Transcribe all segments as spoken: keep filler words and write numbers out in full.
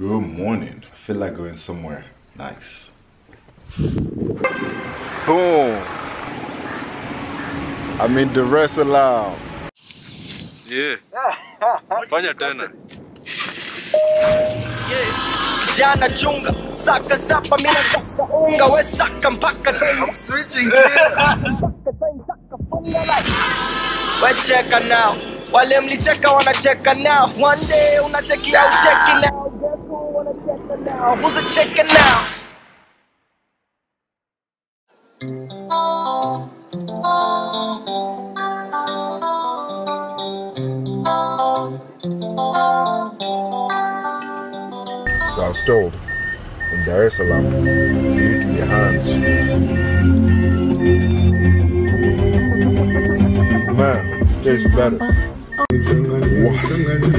Good morning. I feel like going somewhere nice. Boom! I'm in Dar es Salaam. Yeah. Fanya tena. Kijana chunga, saka sapa mina saka unga we saka mpaka tena. I'm switching gear. We check her now. Wale mlicheka wanacheka now. One day unacheki au cheki now. Guess who wanacheka now? Who's a checker now? So I was told in Dar es Salaam, you need to your hands. Man, it tastes better. Wow.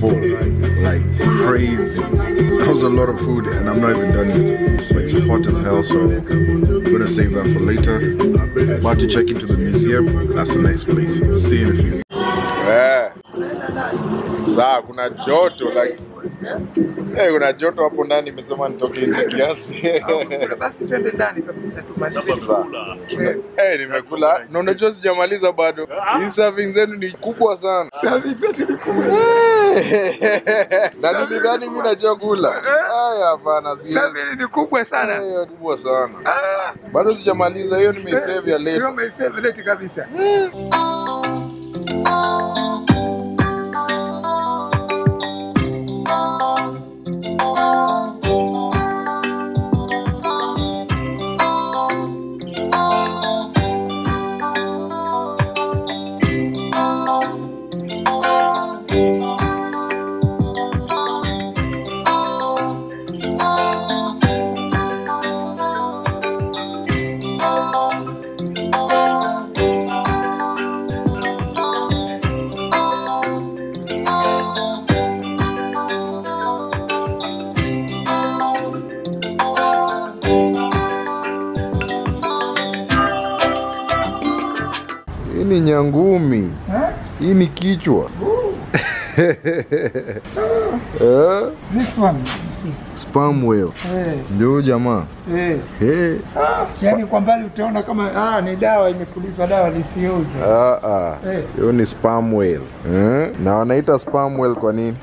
Full, like crazy. That was a lot of food and I'm not even done yet. It's hot as hell, so I'm gonna save that for later. About to check into the museum. That's the next place. See you in a few. Yeah. Saa, kuna joto, like... Hey, kuna joto hapo ndani, nimesema nitoke nje kiasi. Basi twende ndani kabisa tumaliza. Eh, nimekula. Na unajua sijamaliza bado. Hii serving zenu ni kubwa sana. Serving zetu ni kubwa. Na ndio ndani mimi najua kula. Haya hapana sisi. Serving ni kubwa sana. Ni kubwa sana. Bado sijamaliza hiyo, nimesave ya late. Hiyo nimesave late kabisa. Ngumi. Hii ni kichwa. This one, you see. Sperm whale. Ndio jamaa. Eh. Eh. Yaani kwa mbali utaona kama ah ni dawa imepulizwa dawa lisioza. Ah ah. Hiyo ni sperm whale. Eh? Na wanaita sperm whale kwa nini?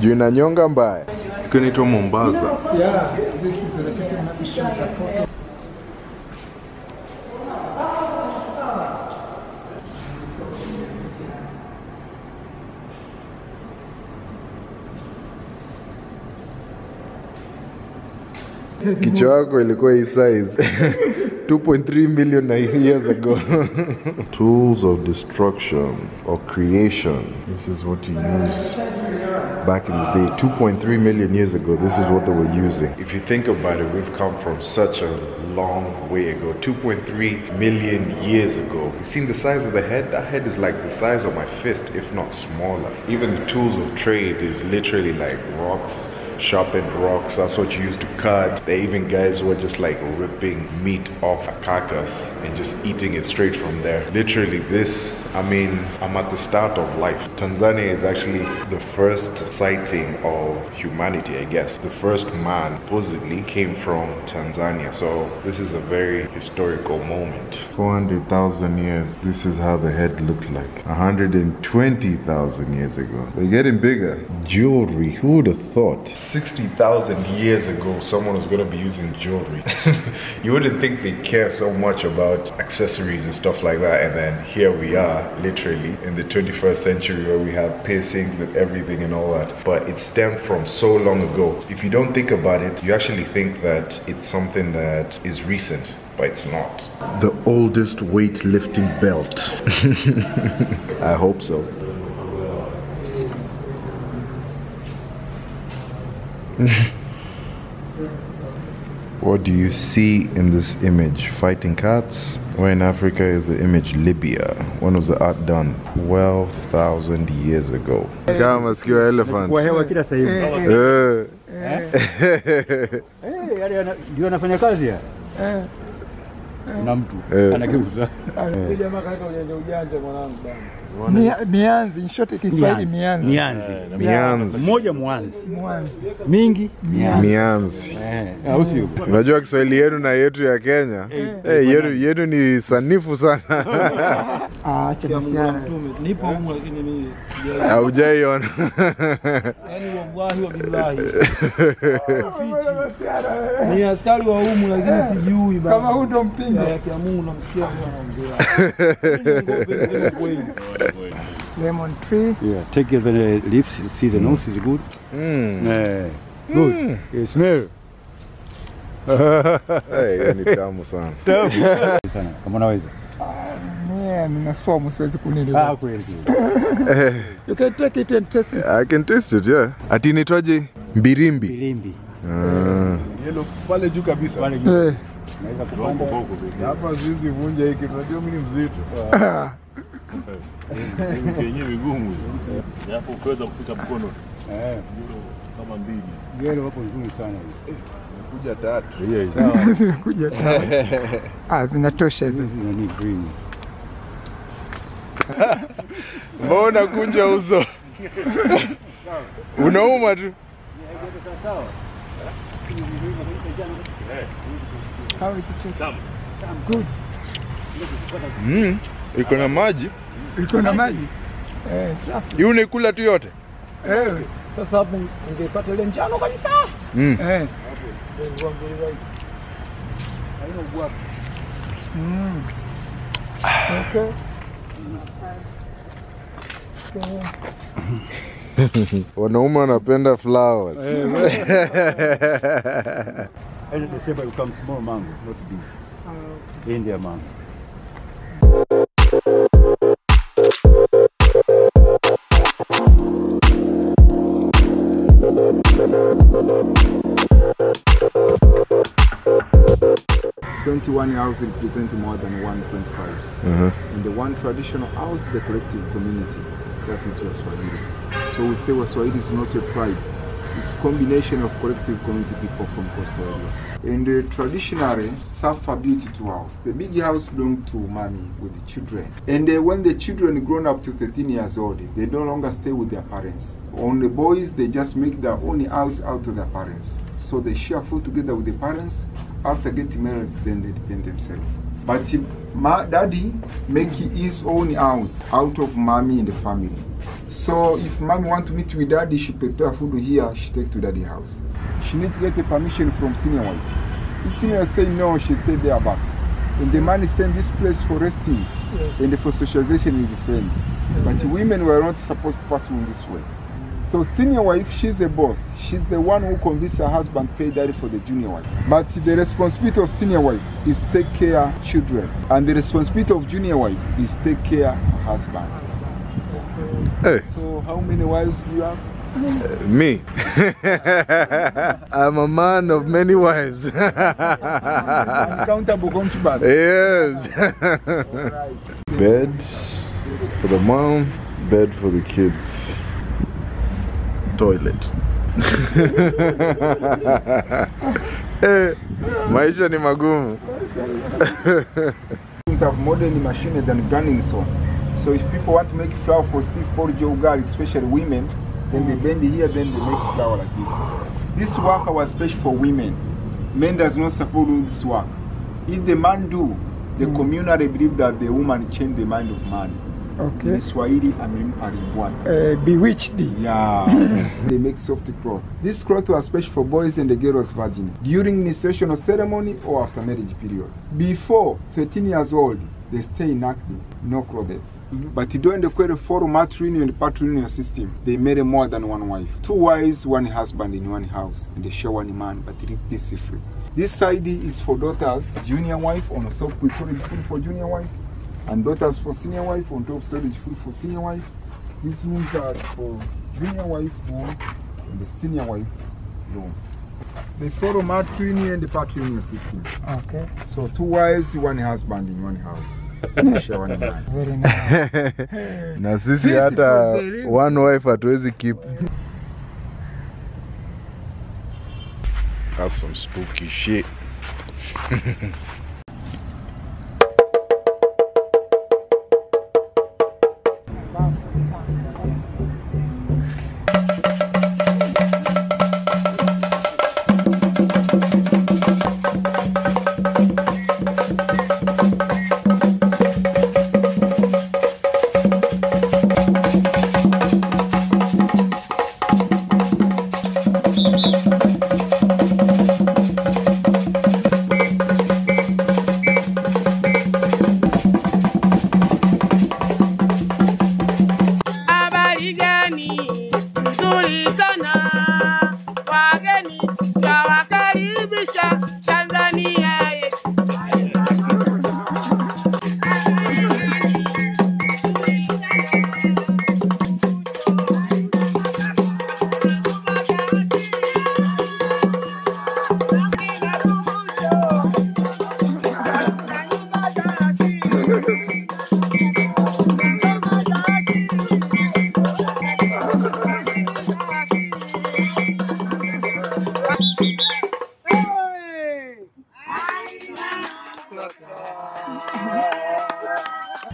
Juu inanyonga mbaya. Tunaitwa Mombasa. Yeah, this is the recipe. Kichwa yako ilikuwa hii size two point three million years ago. Tools of destruction or creation. This is what you use back in the day. two point three million years ago, this is what they were using. If you think about it, we've come from such a long way ago. two point three million years ago. You've seen the size of the head? That head is like the size of my fist, if not smaller. Even the tools of trade is literally like rocks. Sharpened rocks, that's what you used to cut. There even guys who were just like ripping meat off a carcass and just eating it straight from there. Literally this, I mean, I'm at the start of life. Tanzania is actually the first sighting of humanity, I guess. The first man supposedly came from Tanzania. So this is a very historical moment. four hundred thousand years, this is how the head looked like. one hundred twenty thousand years ago. We're getting bigger. Jewelry, who would have thought? sixty thousand years ago, someone was going to be using jewelry. You wouldn't think they care so much about accessories and stuff like that. And then here we are, literally, in the twenty-first century where we have piercings and everything and all that. But it stemmed from so long ago. If you don't think about it, you actually think that it's something that is recent. But it's not. The oldest weightlifting belt. I hope so. What do you see in this image? Fighting cats? Where in Africa is the image Libya? When was the art done? twelve thousand years ago. Kama masikio elephant. Eh. Eh, yale ndio anafanya kazi ya. Eh. na mtu anageuza anakuja maka hata ujanja ujanja mwanangu bwana mianzi nshoti Kiswahili mianzi mianzi mianzi mmoja mwanzi mwanzi mingi mianzi eh au sio unajua Kiswahili yenu na yetu ya Kenya eh yenu yenu ni sanifu sana ah cha mtume nipo huko lakini mimi haujaiona yani wallahi wabillahi ni askari wa humu lakini sijui baba kama huyo ndo mpinga ya kiamu unamsikia anaongea lemon tree yeah take the leaves see the nose is good mm eh good it smell eh ni tamu sana tamu sana kama unaweza yeah mina somo siwezi kunielewa ah kweli you can take it and taste it I can taste it yeah atinitwaje mbirimbi mbirimbi ah yellow pale juu kabisa pale juu naweza kupanda huko hivi hapa zizi vunja hiki tunajua mimi ni mzito yenyewe vigumu hapo ukiweza kupita mkono eh kama mbili yellow hapo nzuri sana hiyo kuja tatu hiyo sawa kuja tatu ah zinatosha hizi ni green mbona kunja uso unauma tu how is it taste? Good. Mm. Iko na maji. Iko na maji. Eh, safi. Hiyo unaikula tu yote? Eh. Sasa hapo ungepata ile njano kabisa. Mm. Eh. Haina uguapo. Mm. Okay. Wanaume wanapenda flowers. And they say, but you come small mango, not big. India mango. twenty-one houses represent more than one hundred tribes. Mm-hmm. And the one traditional house, the collective community, that is Waswahili. So we say Waswahili is not a tribe. It's a combination of collective community people from Coastal Area. And uh, traditionally, Safa built two houses. The big house belonged to mommy with the children. And uh, when the children grown up to thirteen years old, they no longer stay with their parents. On the boys, they just make their own house out of their parents. So they share food together with the parents. After getting married, then they depend themselves. But uh, my daddy makes his own house out of mommy and the family. So if mom want to meet with daddy, she prepare food here, she take to daddy's house. She need to get a permission from senior wife. If senior say no, she stay there back. And the man stay in this place for resting, yes, and for socialization with the friend. Mm-hmm. But women were not supposed to pass on this way. So senior wife, she's the boss. She's the one who convinces her husband to pay daddy for the junior wife. But the responsibility of senior wife is take care of children. And the responsibility of junior wife is take care of her husband. Hey. So how many wives do you have? Uh, me. I'm a man of many wives. Uncountable concubines. Yes. Right. Bed for the mom, bed for the kids. Toilet. Hey, maisha ni magumu. We have modern machines than grinding stone. So if people want to make flour for Steve porridge or garlic, especially women, then they bend here, then they make flour like this. This work was special for women. Men does not support this work. If the man do, the community believe that the woman change the mind of man. Okay. Swahili amemparibuana. Uh, bewitched. Yeah. They make soft cloth. This cloth was special for boys and the girls virgin during initiation ceremony or after marriage period. Before thirteen years old, they stay inactive, no clothes. Mm-hmm. But during the quarter for matrilineal and patrilineal system, they marry more than one wife. Two wives, one husband in one house, and they share one man, but live peacefully. This side is for daughters, junior wife, on a soft storage food for junior wife, and daughters for senior wife, on top storage food for senior wife. These rooms are for junior wife room and the senior wife room. They follow matrilineal and the patrilineal system. Okay. So two wives, one husband in one house. Very nice. Na sisi hata one wife hatuwezi keep. That's some spooky shit. Tawakaribisha Tanzania.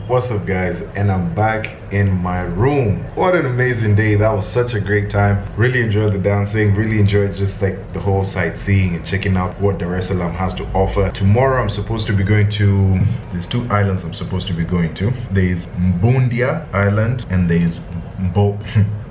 What's up guys, and I'm back in my room. What an amazing day. That was such a great time. Really enjoyed the dancing, really enjoyed just like the whole sightseeing and checking out what Dar es Salaam has to offer. Tomorrow I'm supposed to be going to, there's two islands I'm supposed to be going to. There's Mbundia Island and there's Mbo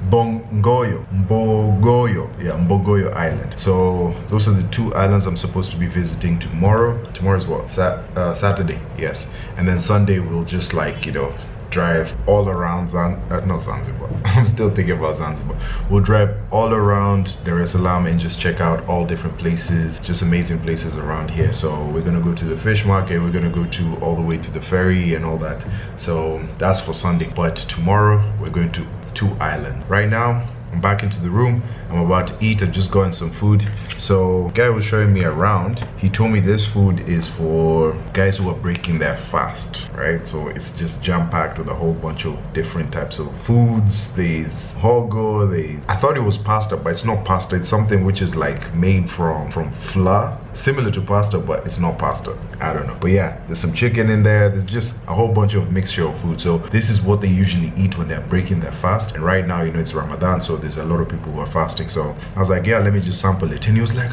Bongoyo, Bongoyo, yeah, Bongoyo Island. So those are the two islands I'm supposed to be visiting tomorrow. Tomorrow's what? Sat uh, Saturday, yes. And then Sunday we'll just like, you know, drive all around Zan uh, not Zanzibar. I'm still thinking about Zanzibar. We'll drive all around Dar es Salaam and just check out all different places, just amazing places around here. So we're gonna go to the fish market, we're gonna go to all the way to the ferry and all that. So that's for Sunday. But tomorrow we're going to two islands. Right now I'm back into the room. I'm about to eat. I've just gotten some food. So the guy was showing me around. He told me this food is for guys who are breaking their fast, right? So it's just jam-packed with a whole bunch of different types of foods. There's hogo, there's, I thought it was pasta, but it's not pasta. It's something which is like made from from flour, similar to pasta, but it's not pasta. I don't know. But yeah, there's some chicken in there. There's just a whole bunch of mixture of food. So this is what they usually eat when they're breaking their fast. And right now, you know, it's Ramadan, so there's a lot of people who are fasting. So I was like, yeah, let me just sample it. And he was like,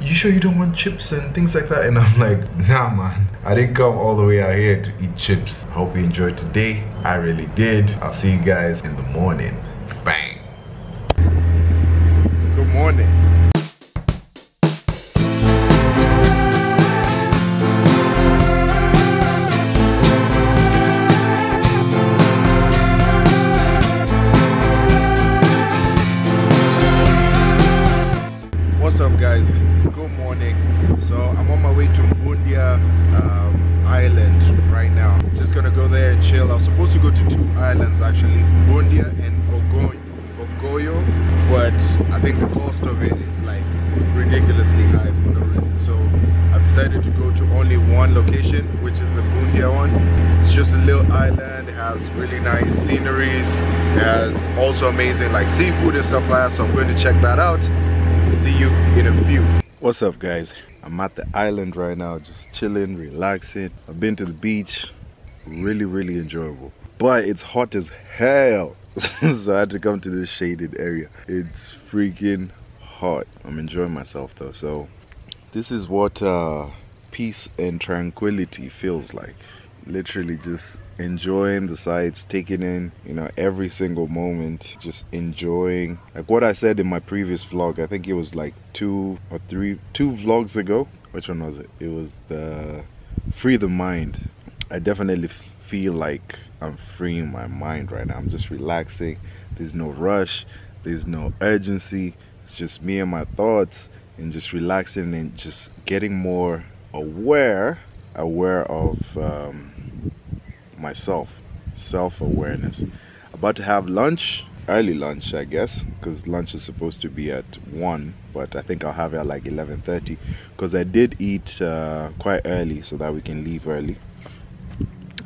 you sure you don't want chips and things like that? And I'm like, nah man, I didn't come all the way out here to eat chips. I hope you enjoyed today. I really did. I'll see you guys in the morning. Bang. Good morning. Really nice sceneries, has also amazing like seafood and stuff like that, so I'm going to check that out. See you in a few. What's up guys, I'm at the island right now, just chilling, relaxing. I've been to the beach, really really enjoyable, but it's hot as hell. So I had to come to this shaded area. It's freaking hot. I'm enjoying myself though. So this is what uh peace and tranquility feels like. Literally just enjoying the sights, taking in, you know, every single moment, just enjoying. Like what I said in my previous vlog, I think it was like two or three two vlogs ago. Which one was it? It was the free the mind. I definitely feel like I'm freeing my mind right now. I'm just relaxing. There's no rush, there's no urgency. It's just me and my thoughts and just relaxing and just getting more aware aware of um, myself, self-awareness. About to have lunch, early lunch I guess, because lunch is supposed to be at one, but I think I'll have it at like eleven thirty, because I did eat uh, quite early so that we can leave early.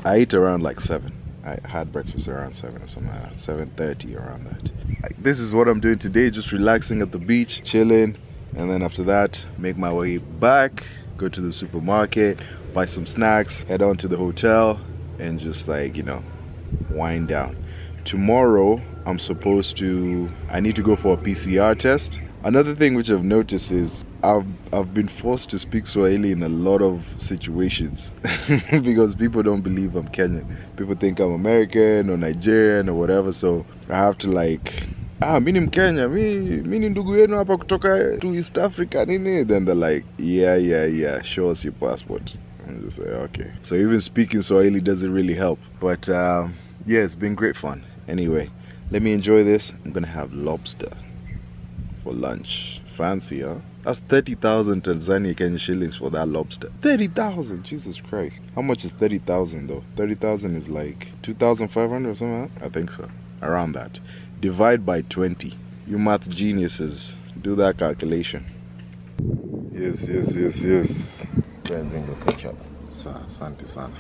I ate around like seven. I had breakfast around seven or something like that, seven thirty around that. Like, this is what I'm doing today, just relaxing at the beach, chilling, and then after that make my way back, go to the supermarket, buy some snacks, head on to the hotel, and just like, you know, wind down. Tomorrow I'm supposed to, I need to go for a P C R test. Another thing which I've noticed is I've, I've been forced to speak Swahili in a lot of situations because people don't believe I'm Kenyan. People think I'm American or Nigerian or whatever, so I have to like, ah, mimi Mkenya, mimi mimi ndugu yenu hapa kutoka to East Africa nini, then they're like, yeah yeah yeah, show us your passport. And just say okay. So even speaking Swahili doesn't really help, but um, yeah, it's been great fun. Anyway, let me enjoy this. I'm gonna have lobster for lunch, fancier. That's thirty thousand Tanzania Kenyan shillings for that lobster. thirty thousand! Jesus Christ. How much is thirty thousand though? thirty thousand is like two thousand five hundred or something like that? I think so. Around that. Divide by twenty. You math geniuses, do that calculation. Yes, yes, yes, yes. Go and bring your ketchup. Sa, asante sana.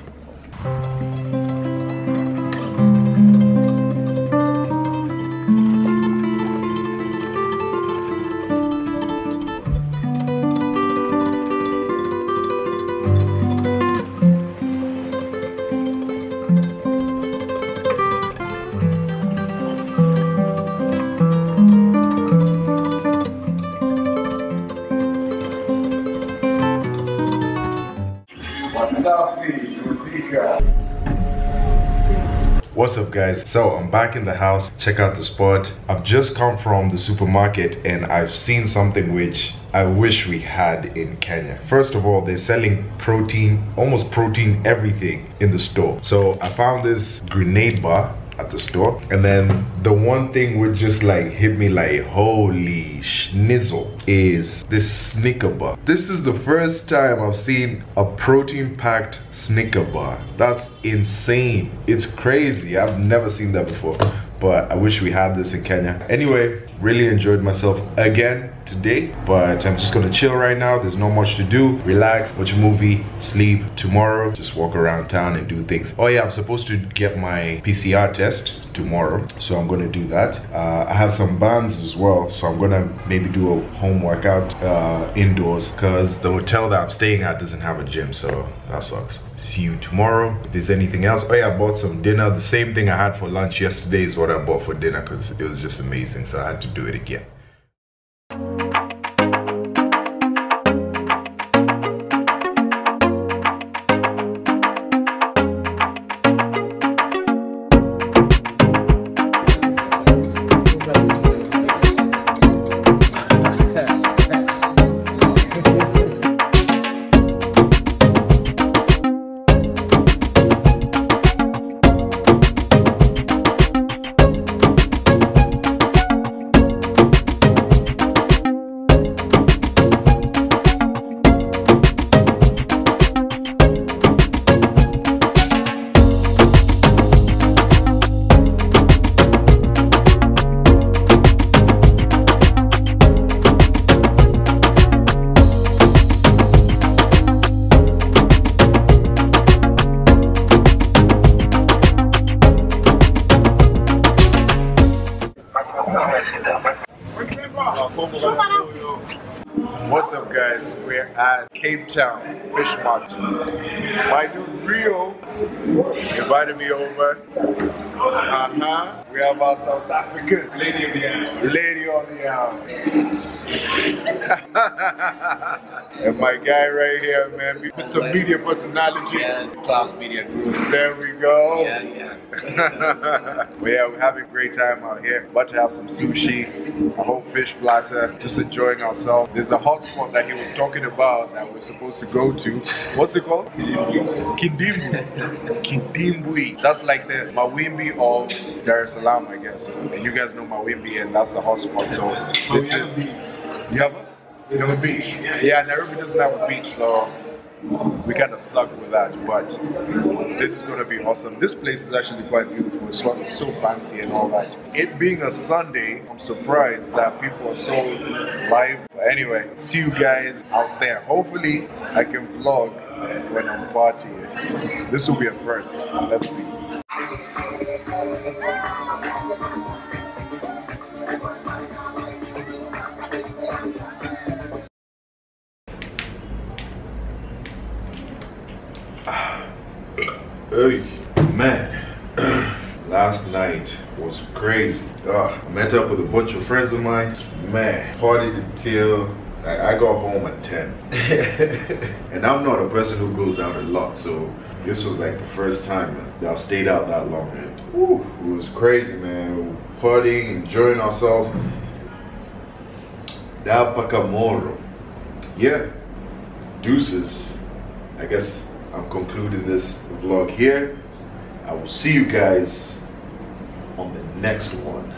What's up guys? So I'm back in the house. Check out the spot. I've just come from the supermarket and I've seen something which I wish we had in Kenya. First of all, they're selling protein, almost protein everything in the store. So I found this grenade bar at the store, and then the one thing would just like hit me like holy schnizzle is this Snicker bar. This is the first time I've seen a protein packed Snicker bar. That's insane. It's crazy. I've never seen that before, but I wish we had this in Kenya. Anyway, really enjoyed myself again today, but I'm just gonna chill right now. There's not much to do. Relax, watch a movie, sleep. Tomorrow, just walk around town and do things. Oh yeah, I'm supposed to get my P C R test tomorrow, so I'm gonna do that. Uh, I have some bands as well, so I'm gonna maybe do a home workout uh, indoors, because the hotel that I'm staying at doesn't have a gym, so that sucks. See you tomorrow. If there's anything else, oh yeah, I bought some dinner. The same thing I had for lunch yesterday is what I bought for dinner, because it was just amazing, so I had to do it again. What's up guys, we're at Cape Town Fish Market. My dude Rio invited me over. Uh-huh. We have our South African Lady of the Hour. Lady of the Hour. And my guy right here, man, Mister Media Personality. Yeah, Cloud Media Group. There we go. Yeah, yeah. Well, yeah, we're having a great time out here. About to have some sushi, a whole fish platter, just enjoying ourselves. There's a hot spot that he was talking about that we're supposed to go to. What's it called? Kidimu. Kidimu. That's like the Mawimbi of Dar es Salaam, I guess. And you guys know Mawimbi, and that's the hot spot. So this is. You have a, you have a beach? Yeah, Nairobi doesn't have a beach, so we kind of suck with that, but this is going to be awesome. This place is actually quite beautiful. It's so, so fancy and all that. It being a Sunday, I'm surprised that people are so live. But anyway, see you guys out there. Hopefully, I can vlog when I'm partying. This will be a first. Let's see. Hey, man, last night was crazy. Ugh, I met up with a bunch of friends of mine. Man, partied until like, I got home at ten. And I'm not a person who goes out a lot, so this was like the first time man, that I've stayed out that long. Man. Woo, it was crazy, man. We were partying, enjoying ourselves. Dar Mpaka Moro. Yeah, deuces, I guess. I'm concluding this vlog here. I will see you guys on the next one.